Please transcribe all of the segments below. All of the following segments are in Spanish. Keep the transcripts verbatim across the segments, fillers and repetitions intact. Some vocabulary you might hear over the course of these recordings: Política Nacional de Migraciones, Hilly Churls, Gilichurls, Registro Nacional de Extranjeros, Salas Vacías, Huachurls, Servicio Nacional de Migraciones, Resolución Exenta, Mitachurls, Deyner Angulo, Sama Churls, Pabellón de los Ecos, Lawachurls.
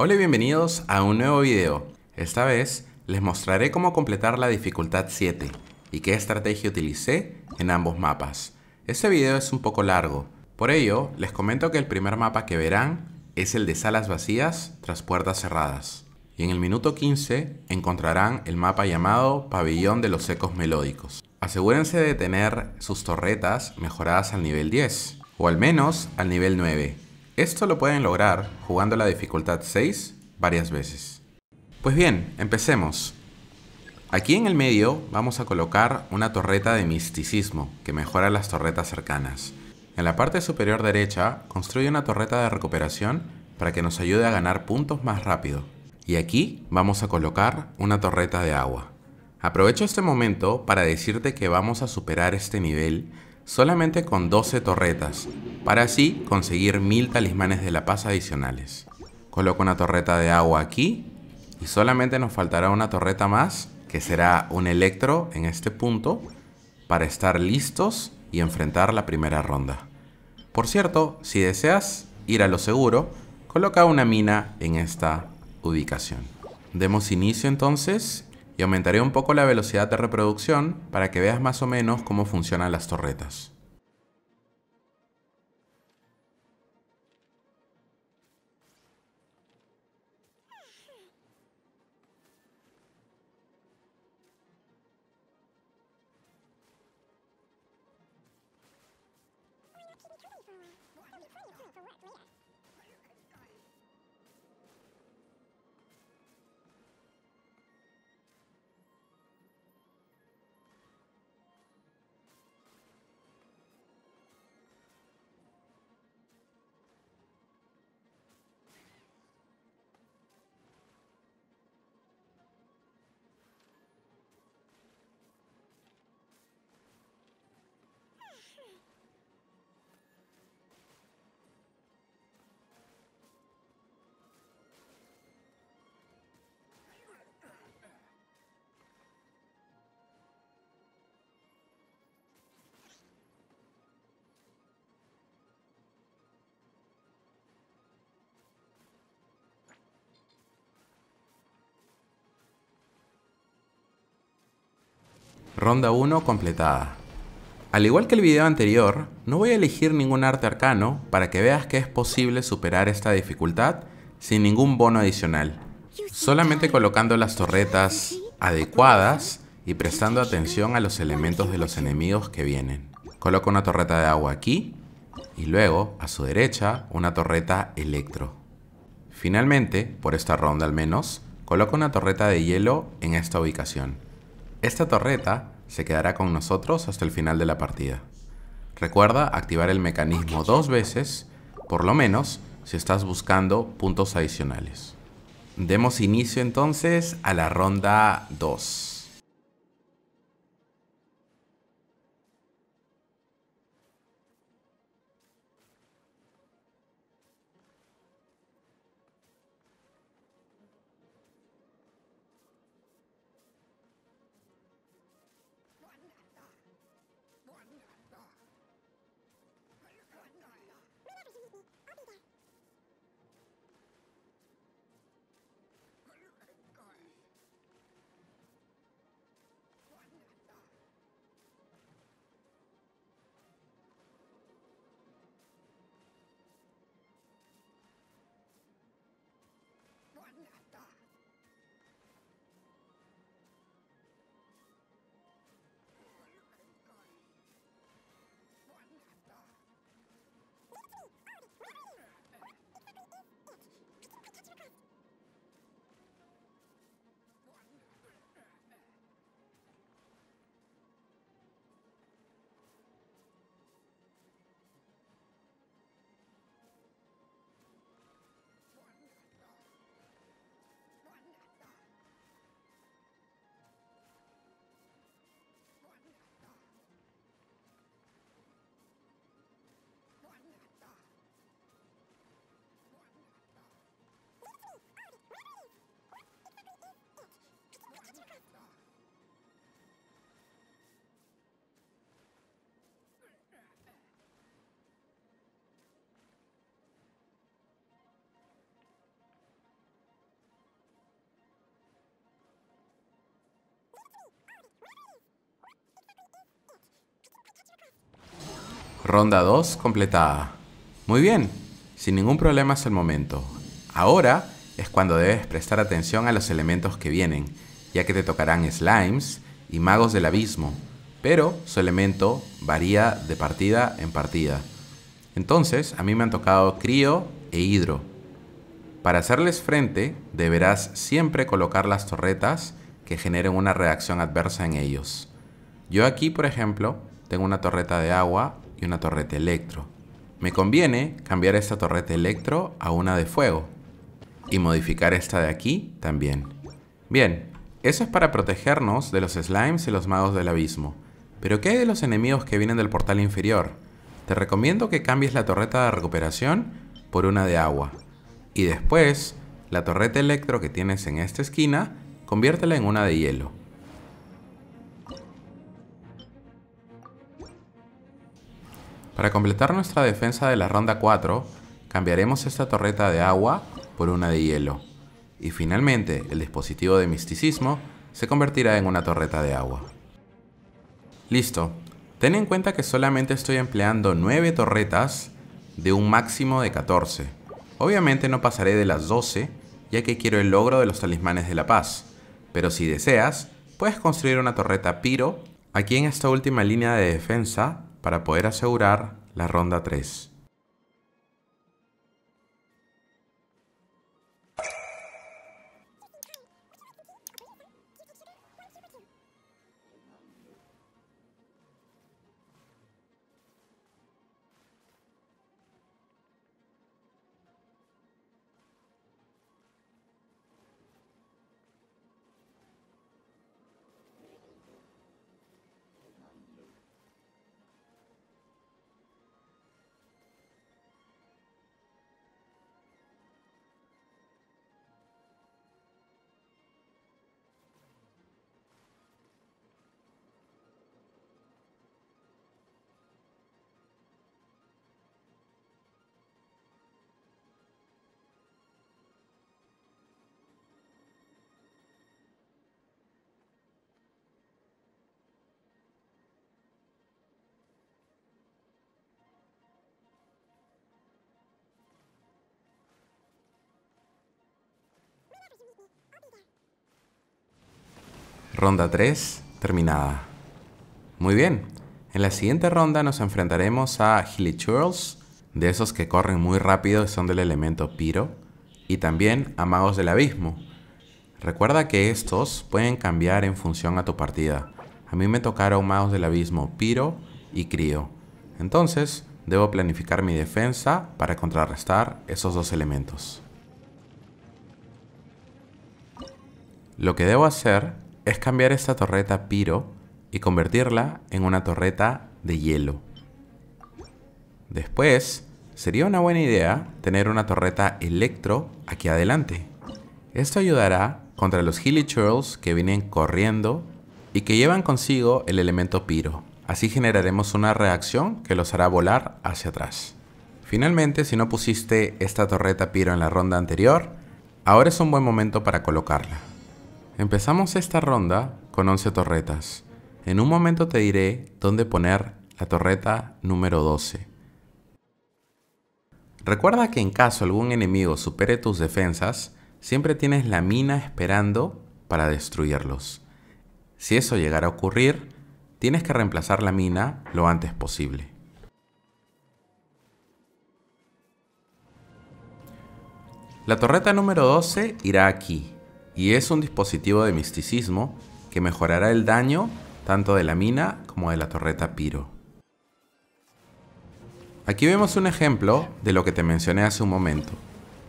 Hola y bienvenidos a un nuevo video. Esta vez les mostraré cómo completar la dificultad siete y qué estrategia utilicé en ambos mapas. Este video es un poco largo, por ello les comento que el primer mapa que verán es el de Salas Vacías tras Puertas Cerradas. Y en el minuto quince encontrarán el mapa llamado Pabellón de los Ecos Melódicos. Asegúrense de tener sus torretas mejoradas al nivel diez, o al menos al nivel nueve. Esto lo pueden lograr jugando la dificultad seis varias veces. Pues bien, empecemos. Aquí en el medio vamos a colocar una torreta de misticismo que mejora las torretas cercanas. En la parte superior derecha construye una torreta de recuperación para que nos ayude a ganar puntos más rápido. Y aquí vamos a colocar una torreta de agua. Aprovecho este momento para decirte que vamos a superar este nivel solamente con doce torretas, para así conseguir mil talismanes de la paz adicionales. Coloco una torreta de agua aquí y solamente nos faltará una torreta más, que será un electro en este punto, para estar listos y enfrentar la primera ronda. Por cierto, si deseas ir a lo seguro, coloca una mina en esta ubicación. Demos inicio entonces y aumentaré un poco la velocidad de reproducción para que veas más o menos cómo funcionan las torretas. Ronda uno completada. Al igual que el video anterior, no voy a elegir ningún arte arcano para que veas que es posible superar esta dificultad sin ningún bono adicional, solamente colocando las torretas adecuadas y prestando atención a los elementos de los enemigos que vienen. Coloco una torreta de agua aquí y luego, a su derecha, una torreta electro. Finalmente, por esta ronda al menos, coloco una torreta de hielo en esta ubicación. Esta torreta se quedará con nosotros hasta el final de la partida. Recuerda activar el mecanismo dos veces, por lo menos si estás buscando puntos adicionales. Demos inicio entonces a la ronda dos. Ronda dos completada. Muy bien, sin ningún problema hasta el momento. Ahora es cuando debes prestar atención a los elementos que vienen, ya que te tocarán slimes y magos del abismo, pero su elemento varía de partida en partida. Entonces, a mí me han tocado Crío e Hidro. Para hacerles frente, deberás siempre colocar las torretas que generen una reacción adversa en ellos. Yo aquí, por ejemplo, tengo una torreta de agua y una torreta electro. Me conviene cambiar esta torreta electro a una de fuego y modificar esta de aquí también. Bien, eso es para protegernos de los slimes y los magos del abismo. Pero ¿qué hay de los enemigos que vienen del portal inferior? Te recomiendo que cambies la torreta de recuperación por una de agua. Y después, la torreta electro que tienes en esta esquina, conviértela en una de hielo. Para completar nuestra defensa de la ronda cuatro, cambiaremos esta torreta de agua por una de hielo. Y finalmente, el dispositivo de misticismo se convertirá en una torreta de agua. Listo. Ten en cuenta que solamente estoy empleando nueve torretas de un máximo de catorce. Obviamente no pasaré de las doce, ya que quiero el logro de los talismanes de la paz, pero si deseas, puedes construir una torreta piro aquí en esta última línea de defensa para poder asegurar la ronda tres. Ronda tres terminada. Muy bien, en la siguiente ronda nos enfrentaremos a Gilichurls, de esos que corren muy rápido y son del elemento piro, y también a magos del abismo. Recuerda que estos pueden cambiar en función a tu partida. A mí me tocaron magos del abismo piro y crío, entonces debo planificar mi defensa para contrarrestar esos dos elementos. Lo que debo hacer es cambiar esta torreta piro y convertirla en una torreta de hielo. Después, sería una buena idea tener una torreta electro aquí adelante. Esto ayudará contra los Gilichurls que vienen corriendo y que llevan consigo el elemento piro. Así generaremos una reacción que los hará volar hacia atrás. Finalmente, si no pusiste esta torreta piro en la ronda anterior, ahora es un buen momento para colocarla. Empezamos esta ronda con once torretas. En un momento te diré dónde poner la torreta número doce. Recuerda que en caso algún enemigo supere tus defensas, siempre tienes la mina esperando para destruirlos. Si eso llegara a ocurrir, tienes que reemplazar la mina lo antes posible. La torreta número doce irá aquí. Y es un dispositivo de misticismo que mejorará el daño tanto de la mina como de la torreta piro. Aquí vemos un ejemplo de lo que te mencioné hace un momento.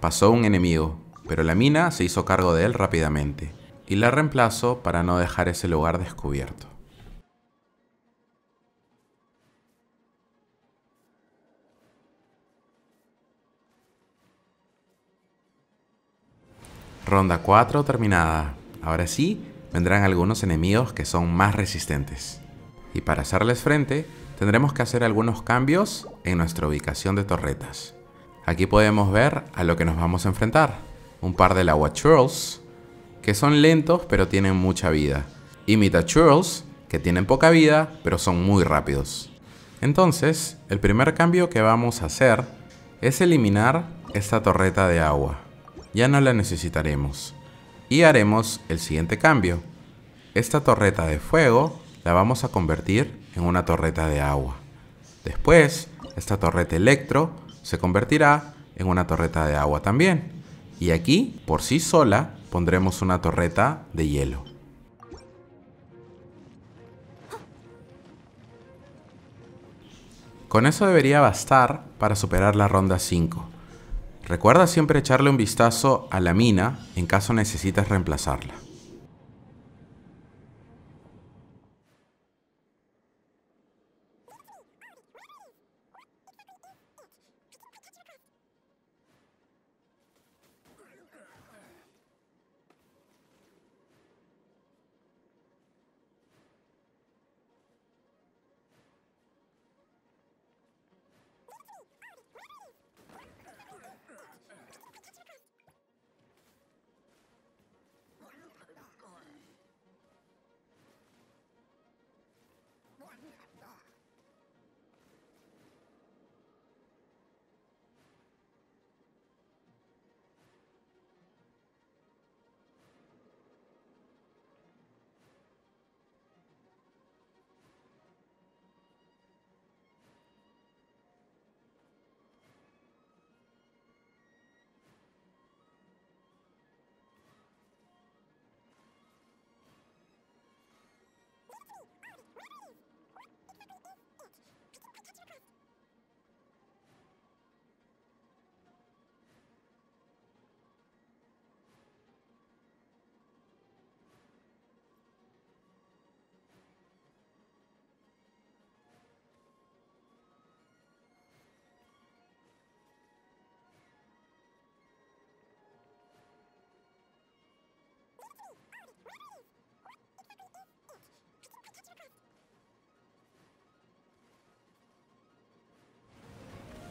Pasó un enemigo, pero la mina se hizo cargo de él rápidamente y la reemplazo para no dejar ese lugar descubierto. Ronda cuatro terminada. Ahora sí, vendrán algunos enemigos que son más resistentes. Y para hacerles frente, tendremos que hacer algunos cambios en nuestra ubicación de torretas. Aquí podemos ver a lo que nos vamos a enfrentar. Un par de Lawachurls, que son lentos pero tienen mucha vida. Y Mitachurls, que tienen poca vida pero son muy rápidos. Entonces, el primer cambio que vamos a hacer es eliminar esta torreta de agua. Ya no la necesitaremos. Y haremos el siguiente cambio. Esta torreta de fuego la vamos a convertir en una torreta de agua. Después, esta torreta electro se convertirá en una torreta de agua también. Y aquí, por sí sola, pondremos una torreta de hielo. Con eso debería bastar para superar la ronda cinco. Recuerda siempre echarle un vistazo a la mina en caso necesites reemplazarla.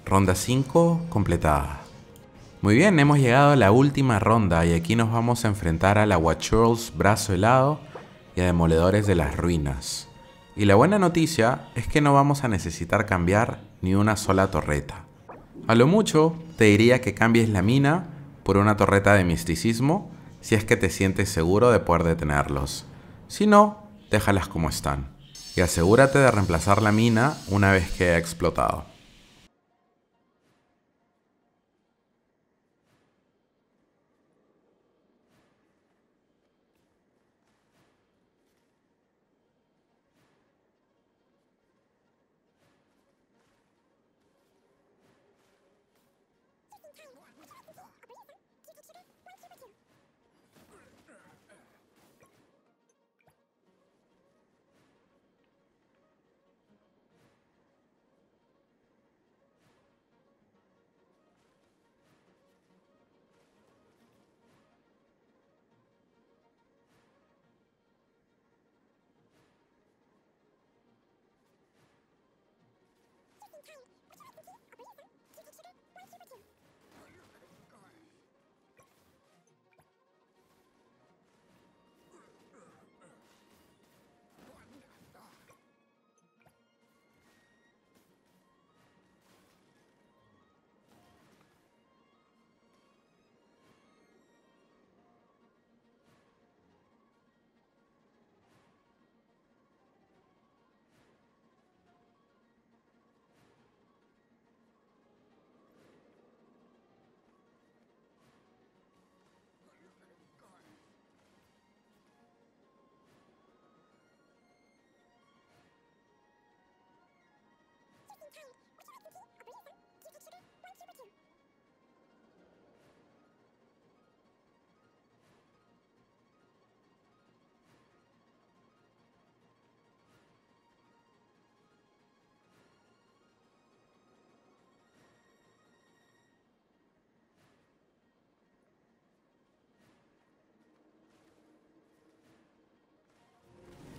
Ronda cinco completada. Muy bien, hemos llegado a la última ronda y aquí nos vamos a enfrentar a la Huachurls Brazo Helado y a Demoledores de las Ruinas. Y la buena noticia es que no vamos a necesitar cambiar ni una sola torreta. A lo mucho te diría que cambies la mina por una torreta de misticismo si es que te sientes seguro de poder detenerlos. Si no, déjalas como están. Y asegúrate de reemplazar la mina una vez que haya explotado.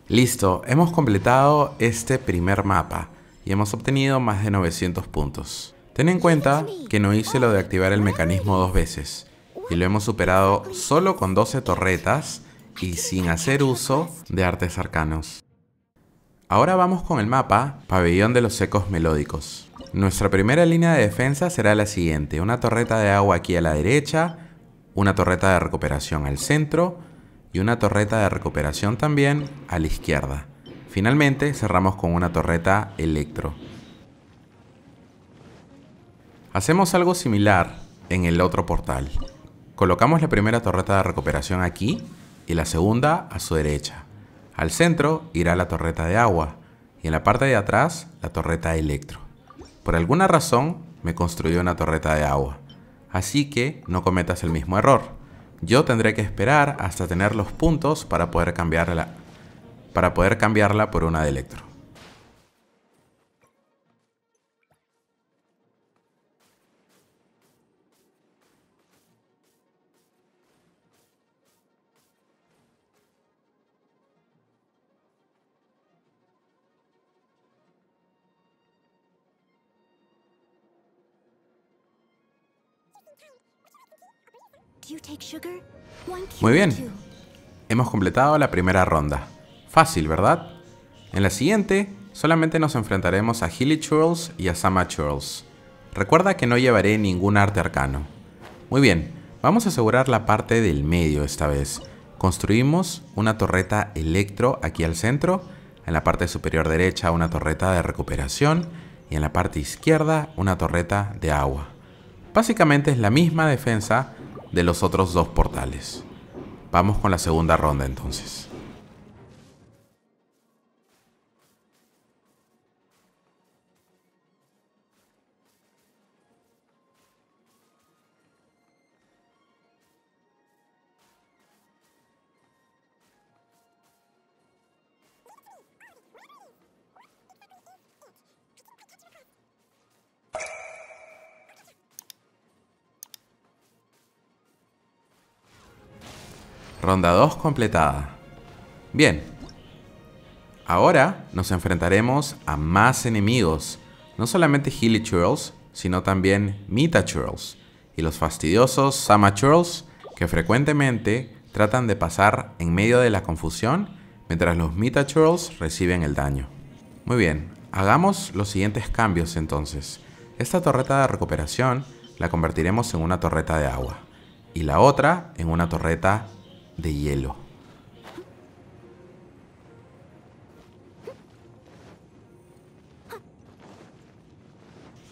Listo, hemos completado este primer mapa y hemos obtenido más de novecientos puntos. Ten en cuenta que no hice lo de activar el mecanismo dos veces y lo hemos superado solo con doce torretas y sin hacer uso de artes arcanos. Ahora vamos con el mapa Pabellón de los Ecos Melódicos. Nuestra primera línea de defensa será la siguiente: una torreta de agua aquí a la derecha, una torreta de recuperación al centro y una torreta de recuperación también a la izquierda. Finalmente cerramos con una torreta electro. Hacemos algo similar en el otro portal. Colocamos la primera torreta de recuperación aquí y la segunda a su derecha. Al centro irá la torreta de agua y en la parte de atrás la torreta electro. Por alguna razón me construyó una torreta de agua, así que no cometas el mismo error. Yo tendré que esperar hasta tener los puntos para poder cambiarla, para poder cambiarla por una de electro. Muy bien, hemos completado la primera ronda. Fácil, ¿verdad? En la siguiente, solamente nos enfrentaremos a Hilly Churls y a Sama Churls. Recuerda que no llevaré ningún arte arcano. Muy bien, vamos a asegurar la parte del medio esta vez. Construimos una torreta electro aquí al centro, en la parte superior derecha una torreta de recuperación y en la parte izquierda una torreta de agua. Básicamente es la misma defensa de los otros dos portales. Vamos con la segunda ronda entonces. Ronda dos completada. Bien. Ahora nos enfrentaremos a más enemigos. No solamente Hilly Churls, sino también Mita Churls y los fastidiosos Sama Churls, que frecuentemente tratan de pasar en medio de la confusión mientras los Mita Churls reciben el daño. Muy bien, hagamos los siguientes cambios entonces. Esta torreta de recuperación la convertiremos en una torreta de agua y la otra en una torreta de hielo.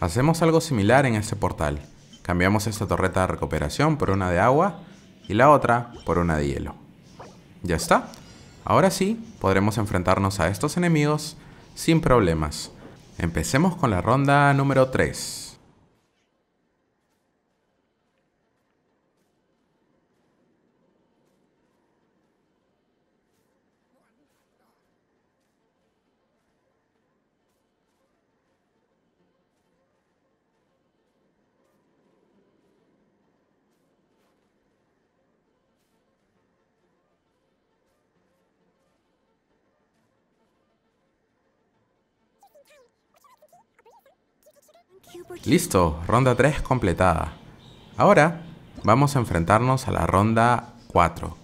Hacemos algo similar en este portal. Cambiamos esta torreta de recuperación por una de agua y la otra por una de hielo. Ya está. Ahora sí podremos enfrentarnos a estos enemigos sin problemas. Empecemos con la ronda número tres. Listo, ronda tres completada. Ahora vamos a enfrentarnos a la ronda cuatro.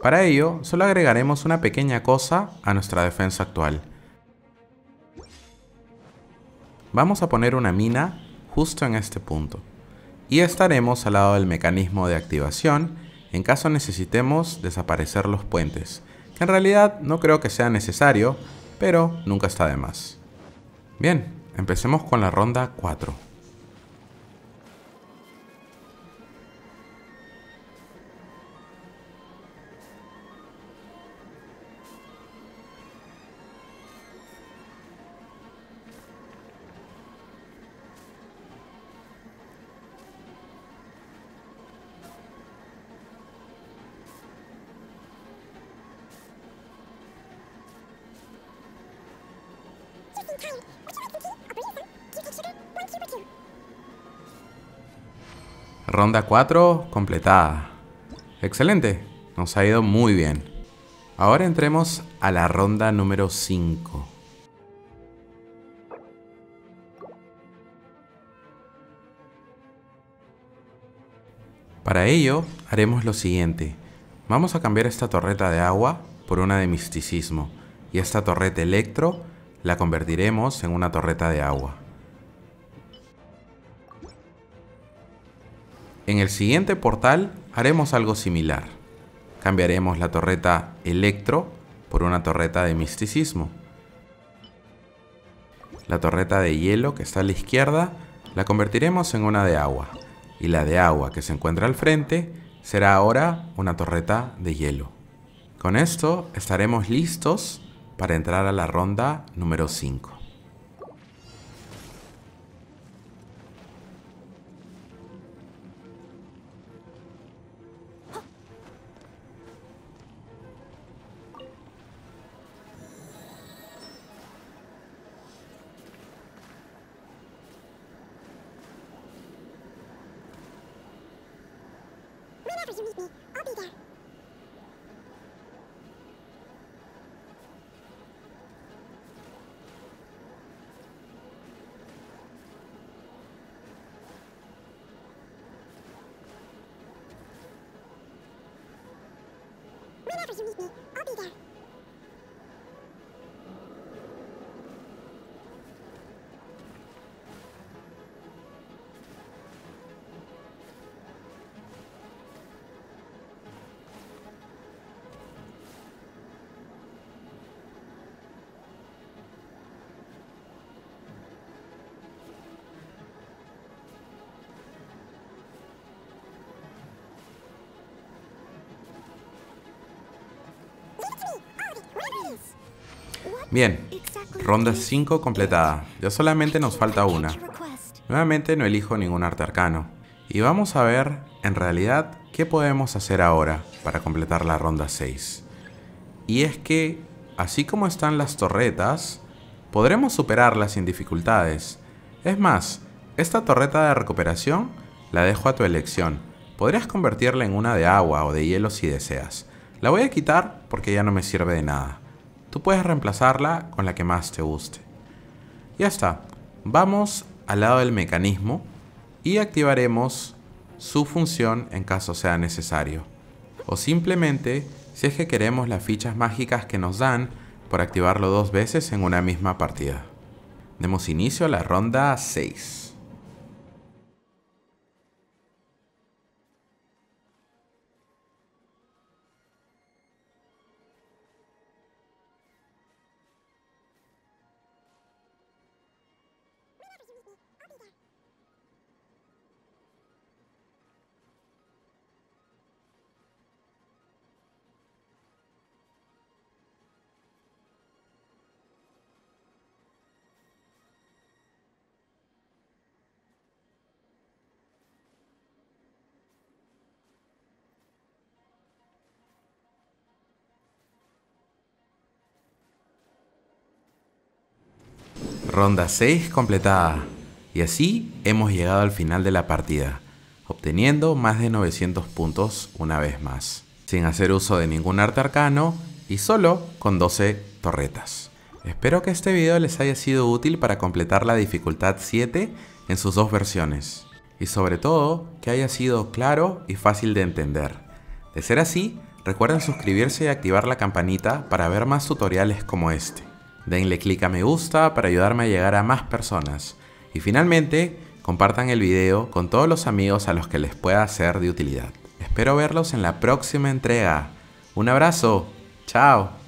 Para ello, solo agregaremos una pequeña cosa a nuestra defensa actual. Vamos a poner una mina justo en este punto. Y estaremos al lado del mecanismo de activación en caso necesitemos desaparecer los puentes, que en realidad no creo que sea necesario, pero nunca está de más. Bien, empecemos con la ronda cuatro. Ronda cuatro completada. Excelente, nos ha ido muy bien. Ahora entremos a la ronda número cinco. Para ello haremos lo siguiente. Vamos a cambiar esta torreta de agua por una de misticismo y esta torreta electro la convertiremos en una torreta de agua. En el siguiente portal haremos algo similar. Cambiaremos la torreta Electro por una torreta de Misticismo. La torreta de hielo que está a la izquierda la convertiremos en una de agua, y la de agua que se encuentra al frente será ahora una torreta de hielo. Con esto estaremos listos para entrar a la ronda número cinco. Bien, ronda cinco completada. Ya solamente nos falta una. Nuevamente no elijo ningún arte arcano. Y vamos a ver, en realidad, qué podemos hacer ahora para completar la ronda seis. Y es que, así como están las torretas, podremos superarlas sin dificultades. Es más, esta torreta de recuperación la dejo a tu elección. Podrías convertirla en una de agua o de hielo si deseas. La voy a quitar porque ya no me sirve de nada. Tú puedes reemplazarla con la que más te guste. Ya está. Vamos al lado del mecanismo y activaremos su función en caso sea necesario. O simplemente si es que queremos las fichas mágicas que nos dan por activarlo dos veces en una misma partida. Demos inicio a la ronda seis. Ronda seis completada, y así hemos llegado al final de la partida, obteniendo más de novecientos puntos una vez más, sin hacer uso de ningún arte arcano y solo con doce torretas. Espero que este video les haya sido útil para completar la dificultad siete en sus dos versiones, y sobre todo que haya sido claro y fácil de entender. De ser así, recuerden suscribirse y activar la campanita para ver más tutoriales como este. Denle click a me gusta para ayudarme a llegar a más personas. Y finalmente, compartan el video con todos los amigos a los que les pueda ser de utilidad. Espero verlos en la próxima entrega. Un abrazo. Chao.